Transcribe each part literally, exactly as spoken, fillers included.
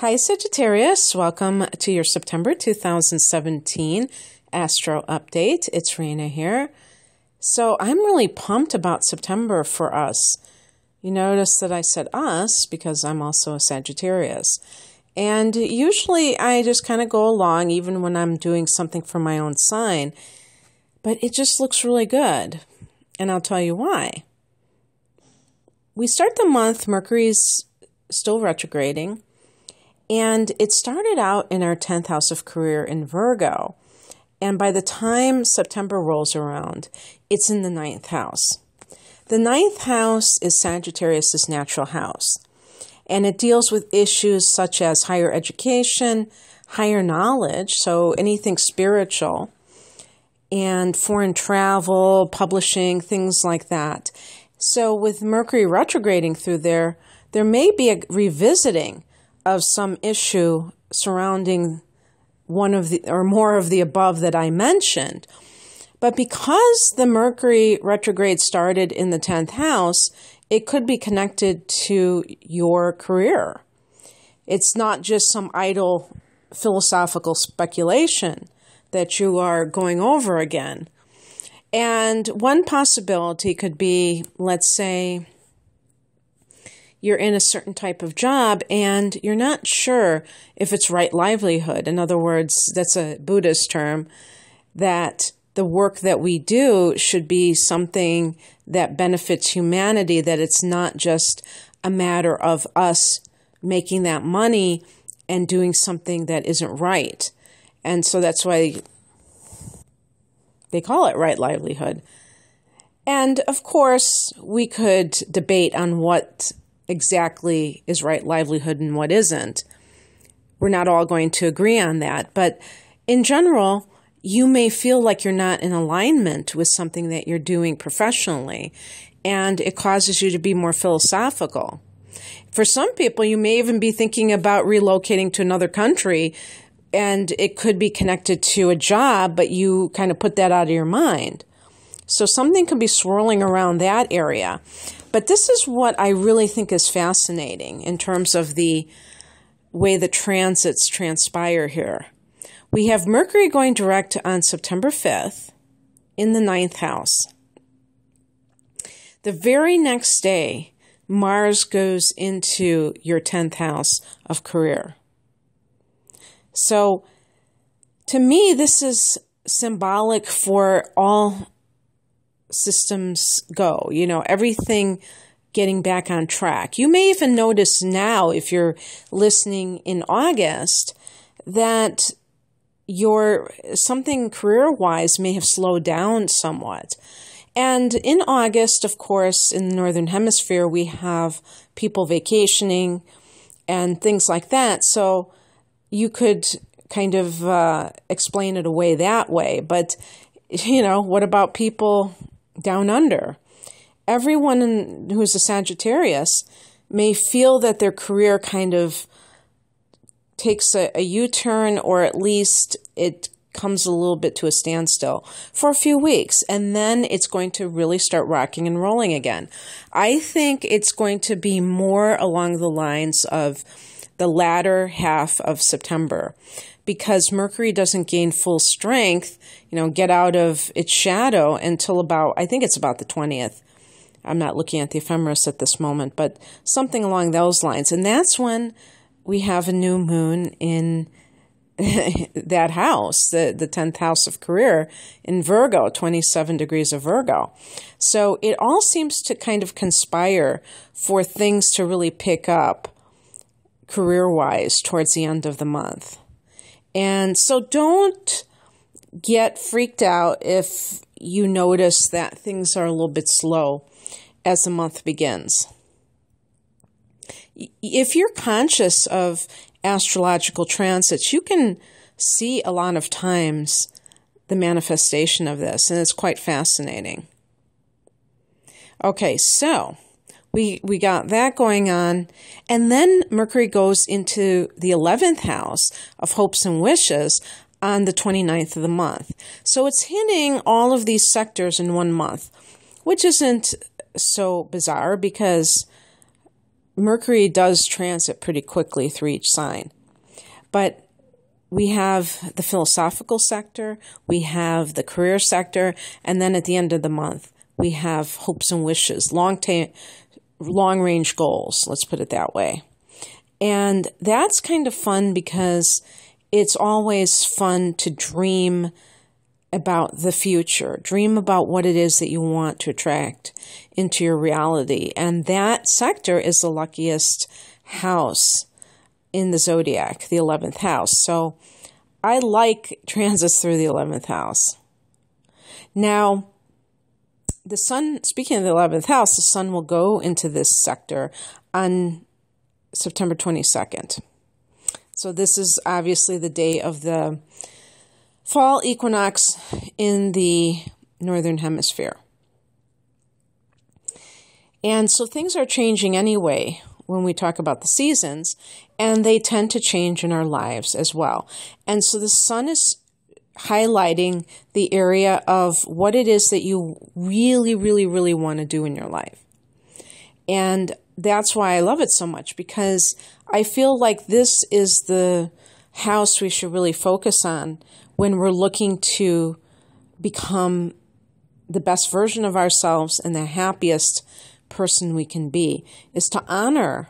Hi Sagittarius, welcome to your September two thousand seventeen Astro Update. It's Raina here. So I'm really pumped about September for us. You notice that I said us because I'm also a Sagittarius. And usually I just kind of go along even when I'm doing something for my own sign. But it just looks really good. And I'll tell you why. We start the month, Mercury's still retrograding. And it started out in our tenth house of career in Virgo. And by the time September rolls around, it's in the ninth house. The ninth house is Sagittarius's natural house. And it deals with issues such as higher education, higher knowledge, so anything spiritual, and foreign travel, publishing, things like that. So with Mercury retrograding through there, there may be a revisiting of some issue surrounding one of the, or more of the above that I mentioned. But because the Mercury retrograde started in the tenth house, it could be connected to your career. It's not just some idle philosophical speculation that you are going over again. And one possibility could be, let's say, you're in a certain type of job and you're not sure if it's right livelihood. In other words, that's a Buddhist term, that the work that we do should be something that benefits humanity, that it's not just a matter of us making that money and doing something that isn't right. And so that's why they call it right livelihood. And of course, we could debate on what exactly is right livelihood and what isn't. We're not all going to agree on that. But in general, you may feel like you're not in alignment with something that you're doing professionally, and it causes you to be more philosophical. For some people, you may even be thinking about relocating to another country, and it could be connected to a job, but you kind of put that out of your mind. So something could be swirling around that area. But this is what I really think is fascinating in terms of the way the transits transpire here. We have Mercury going direct on September fifth in the ninth house. The very next day, Mars goes into your tenth house of career. So to me, this is symbolic for all systems go, you know, everything getting back on track. You may even notice now, if you're listening in August, that your something career-wise may have slowed down somewhat. And in August, of course, in the Northern Hemisphere, we have people vacationing and things like that. So you could kind of uh, explain it away that way. But, you know, what about people down under? Everyone in, who's a Sagittarius may feel that their career kind of takes a, a U-turn, or at least it comes a little bit to a standstill for a few weeks, and then it's going to really start rocking and rolling again. I think it's going to be more along the lines of the latter half of September, because Mercury doesn't gain full strength, you know, get out of its shadow until about, I think it's about the twentieth. I'm not looking at the ephemeris at this moment, but something along those lines. And that's when we have a new moon in that house, the, the tenth house of career in Virgo, twenty-seven degrees of Virgo. So it all seems to kind of conspire for things to really pick up career-wise towards the end of the month. And so don't get freaked out if you notice that things are a little bit slow as the month begins. If you're conscious of astrological transits, you can see a lot of times the manifestation of this, and it's quite fascinating. Okay, so we, we got that going on. And then Mercury goes into the eleventh house of hopes and wishes on the twenty-ninth of the month. So it's hitting all of these sectors in one month, which isn't so bizarre because Mercury does transit pretty quickly through each sign. But we have the philosophical sector, we have the career sector, and then at the end of the month, we have hopes and wishes, long ta- long-range goals, let's put it that way. And that's kind of fun because it's always fun to dream about the future, dream about what it is that you want to attract into your reality. And that sector is the luckiest house in the zodiac, the eleventh house. So I like transits through the eleventh house. Now, the sun, speaking of the eleventh house, the sun will go into this sector on September twenty-second. So this is obviously the day of the fall equinox in the northern hemisphere. And so things are changing anyway when we talk about the seasons, and they tend to change in our lives as well. And so the sun is highlighting the area of what it is that you really, really, really want to do in your life. And that's why I love it so much, because I feel like this is the house we should really focus on when we're looking to become the best version of ourselves and the happiest person we can be, is to honor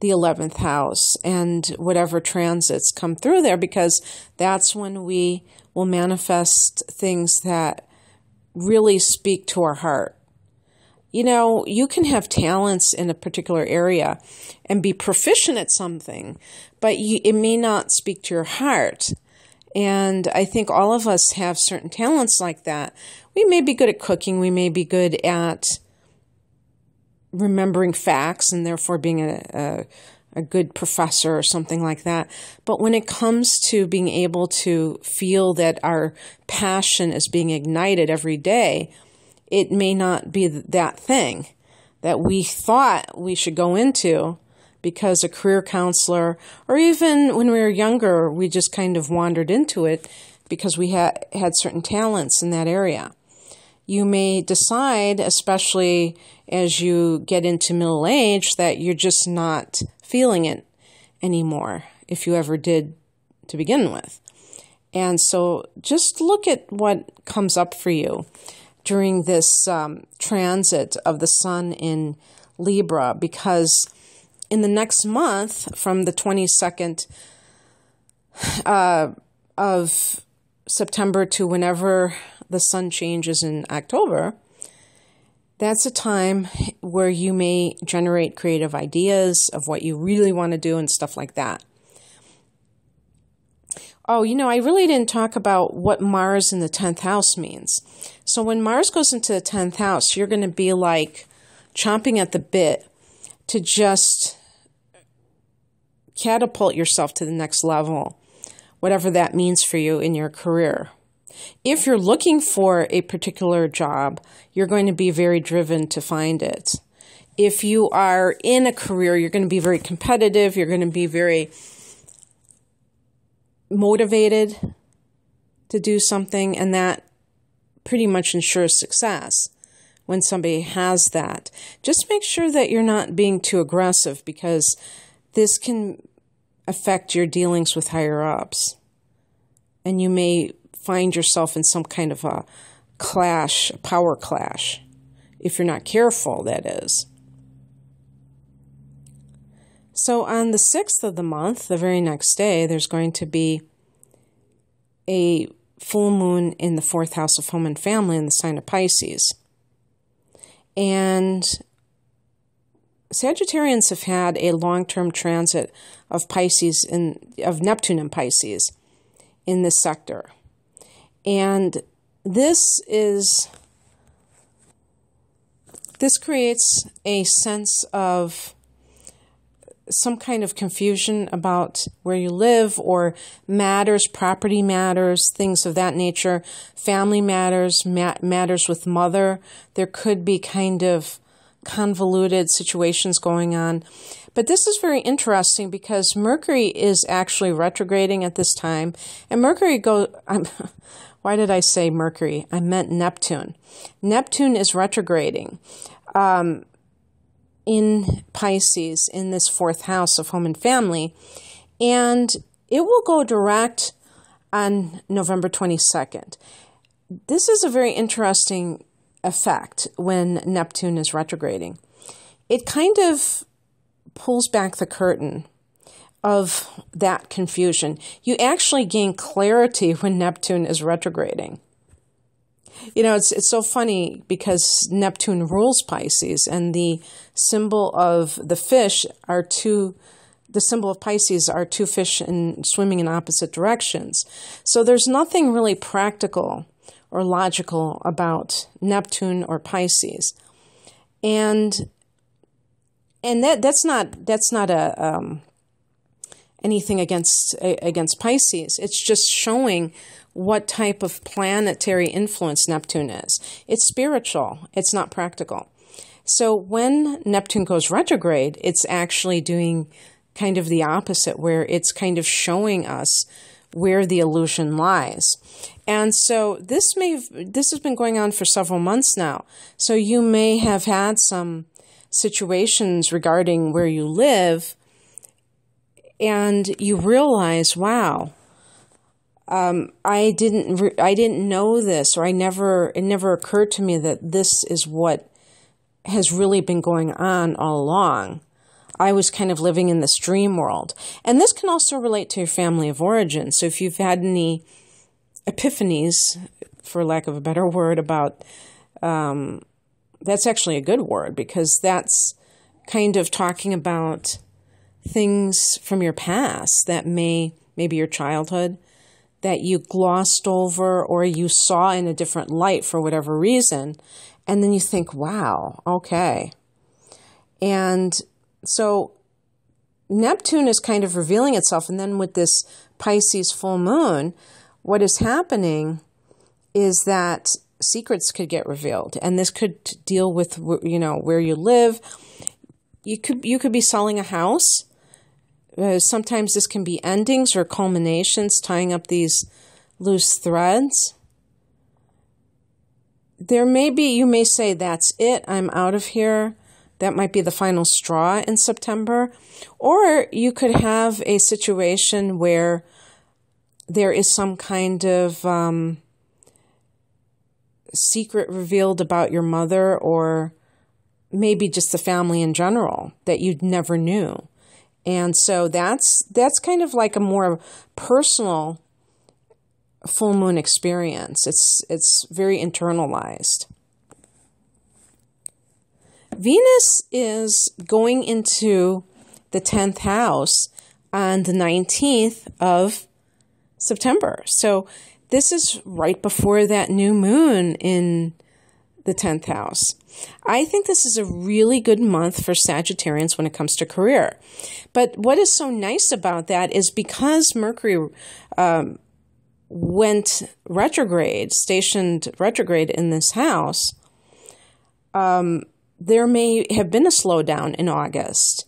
the eleventh house and whatever transits come through there, because that's when we will manifest things that really speak to our heart. You know, you can have talents in a particular area and be proficient at something, but you, it may not speak to your heart. And I think all of us have certain talents like that. We may be good at cooking. We may be good at remembering facts and therefore being a, a, a good professor or something like that. But when it comes to being able to feel that our passion is being ignited every day, it may not be that thing that we thought we should go into because a career counselor, or even when we were younger, we just kind of wandered into it because we had, had certain talents in that area. You may decide, especially as you get into middle age, that you're just not feeling it anymore, if you ever did to begin with. And so just look at what comes up for you during this um, transit of the sun in Libra, because in the next month, from the twenty-second uh, of September to whenever the sun changes in October, that's a time where you may generate creative ideas of what you really want to do and stuff like that. Oh, you know, I really didn't talk about what Mars in the tenth house means. So when Mars goes into the tenth house, you're going to be like chomping at the bit to just catapult yourself to the next level, whatever that means for you in your career. If you're looking for a particular job, you're going to be very driven to find it. If you are in a career, you're going to be very competitive. You're going to be very motivated to do something, and that pretty much ensures success when somebody has that. Just make sure that you're not being too aggressive, because this can affect your dealings with higher-ups, and you may find yourself in some kind of a clash, a power clash, if you're not careful, that is. So on the sixth of the month, the very next day, there's going to be a full moon in the fourth house of home and family in the sign of Pisces. And Sagittarians have had a long-term transit of Pisces in, of Neptune and Pisces in this sector. And this is, this creates a sense of some kind of confusion about where you live, or matters, property matters, things of that nature, family matters, mat matters with mother. There could be kind of convoluted situations going on. But this is very interesting because Mercury is actually retrograding at this time. And Mercury goes... Why did I say Mercury? I meant Neptune. Neptune is retrograding. Um, in Pisces, in this fourth house of home and family, and it will go direct on November twenty-second. This is a very interesting effect when Neptune is retrograding. It kind of pulls back the curtain of that confusion. You actually gain clarity when Neptune is retrograding. You know, it's it's so funny because Neptune rules Pisces, and the symbol of the fish are two, the symbol of Pisces are two fish in, swimming in opposite directions. So there's nothing really practical or logical about Neptune or Pisces. And and that that's not that's not a um, anything against against Pisces. It's just showing what type of planetary influence Neptune is. It's spiritual, it's not practical. So when Neptune goes retrograde, it's actually doing kind of the opposite, where it's kind of showing us where the illusion lies. And so this may this has been going on for several months now. So you may have had some situations regarding where you live, and you realize, wow, Um, I didn't, re I didn't know this, or I never, it never occurred to me that this is what has really been going on all along. I was kind of living in this dream world. And this can also relate to your family of origin. So if you've had any epiphanies, for lack of a better word, about, um, that's actually a good word, because that's kind of talking about things from your past that may, maybe your childhood, that you glossed over or you saw in a different light for whatever reason. And then you think, wow, okay. And so Neptune is kind of revealing itself. And then with this Pisces full moon, what is happening is that secrets could get revealed. And this could deal with, you know, where you live. You could, you could be selling a house. Uh, sometimes this can be endings or culminations, tying up these loose threads. There may be, you may say, that's it, I'm out of here. That might be the final straw in September. Or you could have a situation where there is some kind of um, secret revealed about your mother, or maybe just the family in general, that you'd never knew. And so that's that's kind of like a more personal full moon experience. It's it's very internalized. Venus is going into the tenth house on the nineteenth of September. So this is right before that new moon in the tenth house. I think this is a really good month for Sagittarians when it comes to career. But what is so nice about that is because Mercury um, went retrograde, stationed retrograde in this house, um, there may have been a slowdown in August.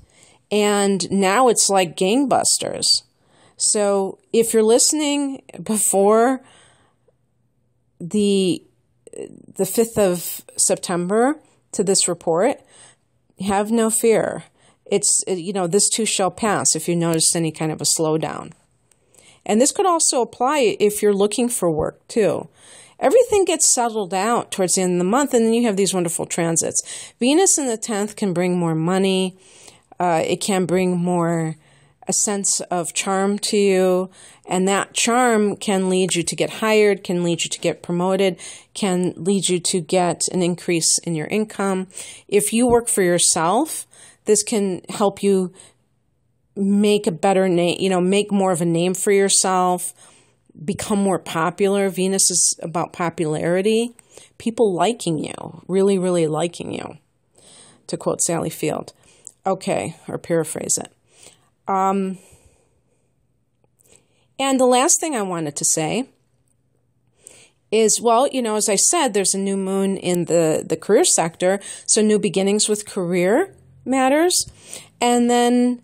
And now it's like gangbusters. So if you're listening before the the fifth of September to this report, have no fear. It's, you know, this too shall pass if you notice any kind of a slowdown. And this could also apply if you're looking for work too. Everything gets settled out towards the end of the month, and then you have these wonderful transits. Venus in the tenth can bring more money. Uh, it can bring more a sense of charm to you, and that charm can lead you to get hired, can lead you to get promoted, can lead you to get an increase in your income. If you work for yourself, this can help you make a better name, you know, make more of a name for yourself, become more popular. Venus is about popularity, people liking you, really, really liking you, to quote Sally Field. Okay, or paraphrase it. Um, and the last thing I wanted to say is, well, you know, as I said, there's a new moon in the, the career sector. So new beginnings with career matters. And then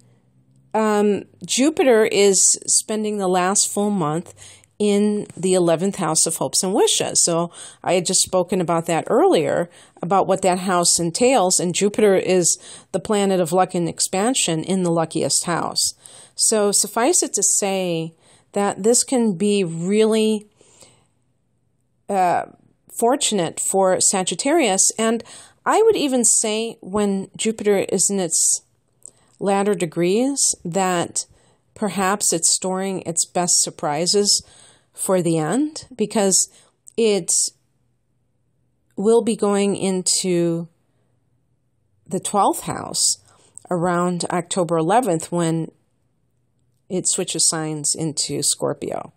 um, Jupiter is spending the last full month in the eleventh house of hopes and wishes. So I had just spoken about that earlier, about what that house entails. And Jupiter is the planet of luck and expansion in the luckiest house. So suffice it to say that this can be really uh, fortunate for Sagittarius. And I would even say when Jupiter is in its latter degrees that perhaps it's storing its best surprises for the end, because it will be going into the twelfth house around October eleventh when it switches signs into Scorpio.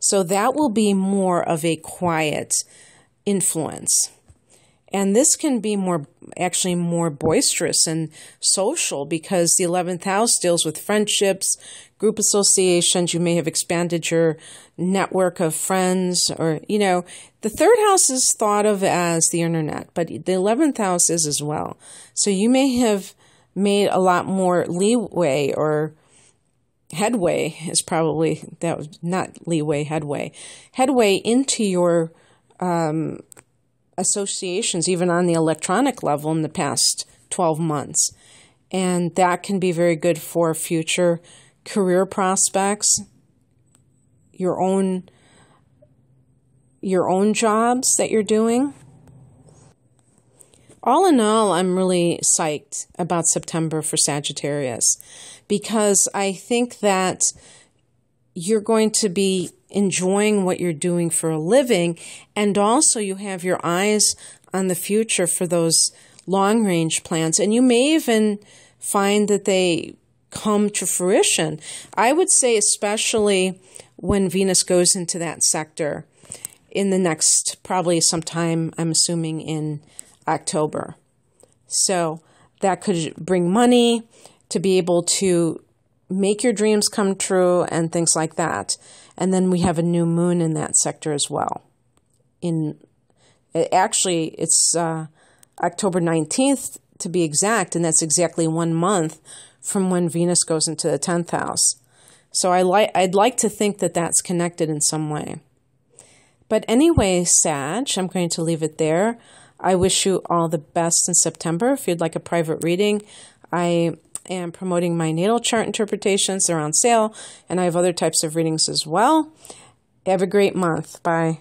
So that will be more of a quiet influence. And this can be more, actually more boisterous and social, because the eleventh house deals with friendships, group associations. You may have expanded your network of friends, or, you know, the third house is thought of as the internet, but the eleventh house is as well. So you may have made a lot more leeway or headway is probably that was not leeway, headway, headway into your, um, associations, even on the electronic level in the past twelve months. And that can be very good for future career prospects, your own, your own jobs that you're doing. All in all, I'm really psyched about September for Sagittarius, because I think that you're going to be enjoying what you're doing for a living. And also you have your eyes on the future for those long range plans. And you may even find that they come to fruition. I would say, especially when Venus goes into that sector in the next, probably sometime, I'm assuming in October. So that could bring money to be able to make your dreams come true and things like that. And then we have a new moon in that sector as well. In actually, it's uh, October nineteenth to be exact, and that's exactly one month from when Venus goes into the tenth house. So I like I'd like to think that that's connected in some way. But anyway, Sag, I'm going to leave it there. I wish you all the best in September. If you'd like a private reading, I am promoting my natal chart interpretations. They're on sale, and I have other types of readings as well. Have a great month. Bye.